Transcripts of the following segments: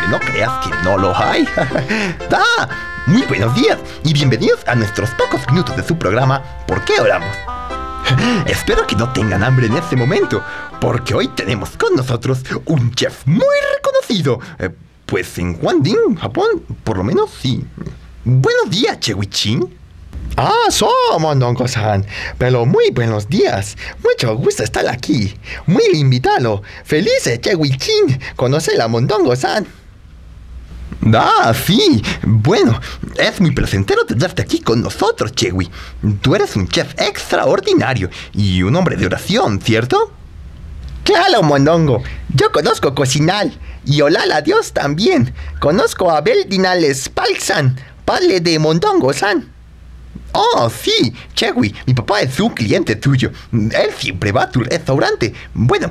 agradable, no creas que no lo hay. ¡Ah! Muy buenos días y bienvenidos a nuestros pocos minutos de su programa ¿Por qué oramos? Espero que no tengan hambre en este momento, porque hoy tenemos con nosotros un chef muy reconocido. Pues en Huan Ding, Japón, por lo menos sí. Buenos días, Chewy Ching. Ah, soy Mondongo-san, pero muy buenos días. Mucho gusto estar aquí. Muy invitado. Felices, Chewy Ching, conocer a Mondongo-san. Ah, sí. Bueno, es muy placentero tenerte aquí con nosotros, Chewy. Tú eres un chef extraordinario y un hombre de oración, ¿cierto? Claro, Mondongo. Yo conozco cocinar y orar a Dios también. Conozco a Beldinal Spalsan, padre de Mondongo-san. Oh, sí, Chewy, mi papá es un cliente tuyo. Él siempre va a tu restaurante. Bueno,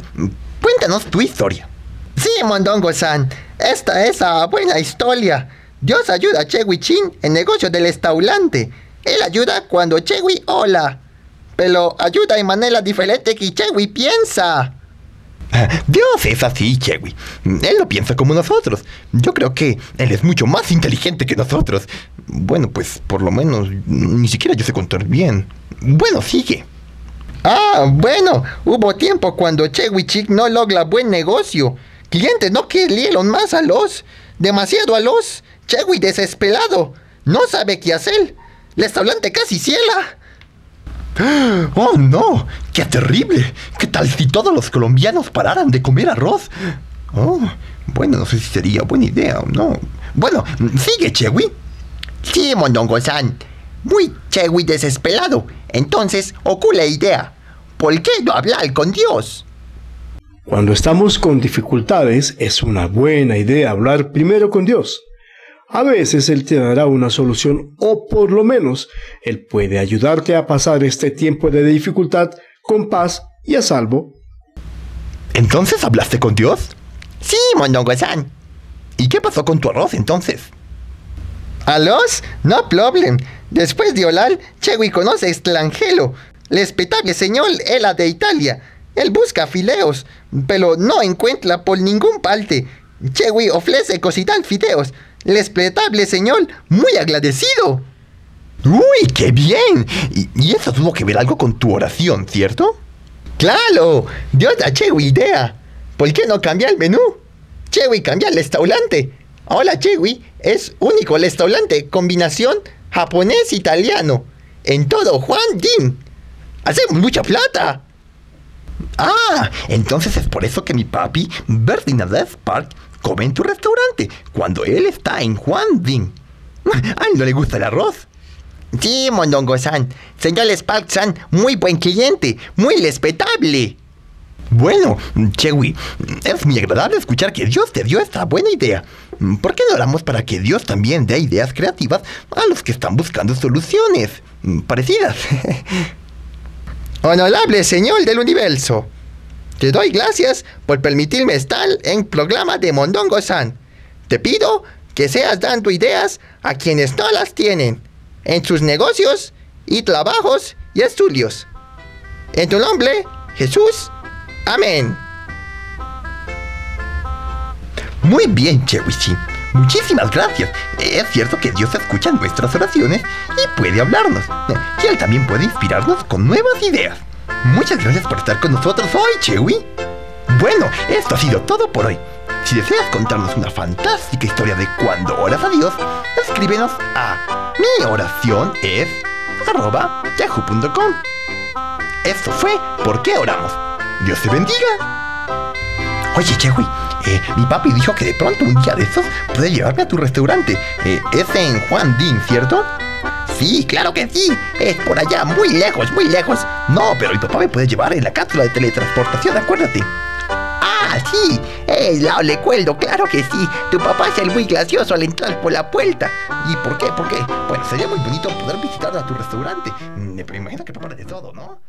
cuéntanos tu historia. Sí, Mondongo-san, esta es una buena historia. Dios ayuda a Chewy Chin en negocio del restaurante. Él ayuda cuando Chewy ola, pero ayuda de manera diferente que Chewy piensa. Dios es así, Chewy. Él no piensa como nosotros. Yo creo que él es mucho más inteligente que nosotros. Bueno, pues por lo menos ni siquiera yo sé contar bien. Bueno, sigue. Ah, bueno, hubo tiempo cuando Chewy Ching no logra buen negocio. Clientes no querían más a los. Demasiado a los. Chewy desesperado. No sabe qué hacer. Restaurante casi cierra. ¡Oh, no! ¡Qué terrible! ¿Qué tal si todos los colombianos pararan de comer arroz? Oh, bueno, no sé si sería buena idea o no. Bueno, sigue, Chewy. Sí, Mondongo-san. Muy Chewy desesperado. Entonces, ocurre la idea. ¿Por qué no hablar con Dios? Cuando estamos con dificultades, es una buena idea hablar primero con Dios. A veces Él te dará una solución o por lo menos Él puede ayudarte a pasar este tiempo de dificultad con paz y a salvo. ¿Entonces hablaste con Dios? Sí, Mondongo-san. ¿Y qué pasó con tu arroz entonces? ¿Arroz? No problem. Después de orar, Chewy conoce a Angelo, respetable señor era de Italia. Él busca fideos, pero no encuentra por ningún parte. Chewy ofrece cocinar fideos. Respetable señor, muy agradecido. ¡Uy, qué bien! Y eso tuvo que ver algo con tu oración, ¿cierto? ¡Claro! Dios da Chewy idea. ¿Por qué no cambiar el menú? Chewy cambia el restaurante. Ahora Chewy es único restaurante combinación japonés-italiano en todo Huan Ding. ¡Hacemos mucha plata! Ah, entonces es por eso que mi papi, Bertina de Spark, come en tu restaurante cuando él está en Huan Ding. ¿A él no le gusta el arroz? Sí, Mondongo-san. Señor Spark-san, muy buen cliente, muy respetable. Bueno, Chewy, es muy agradable escuchar que Dios te dio esta buena idea. ¿Por qué no oramos para que Dios también dé ideas creativas a los que están buscando soluciones parecidas? Honorable Señor del Universo, te doy gracias por permitirme estar en el programa de Mondongo-san. Te pido que seas dando ideas a quienes no las tienen, en sus negocios y trabajos y estudios. En tu nombre, Jesús. Amén. Muy bien, Chewy Ching. Muchísimas gracias. Es cierto que Dios escucha nuestras oraciones y puede hablarnos. Y Él también puede inspirarnos con nuevas ideas. Muchas gracias por estar con nosotros hoy, Chewy. Bueno, esto ha sido todo por hoy. Si deseas contarnos una fantástica historia de cuando oras a Dios, escríbenos a mioraciones@yahoo.com. Esto fue ¿Por qué oramos? Dios te bendiga. Oye, Chewy, mi papi dijo que de pronto un día de estos puede llevarme a tu restaurante. Es en Huan Ding, ¿cierto? Sí, claro que sí. Es por allá, muy lejos, muy lejos. No, pero mi papá me puede llevar en la cápsula de teletransportación, acuérdate. Ah, sí. Lo recuerdo, claro que sí. Tu papá es el muy gracioso al entrar por la puerta. ¿Y por qué? Bueno, sería muy bonito poder visitar a tu restaurante. Me imagino que prepara de todo, ¿no?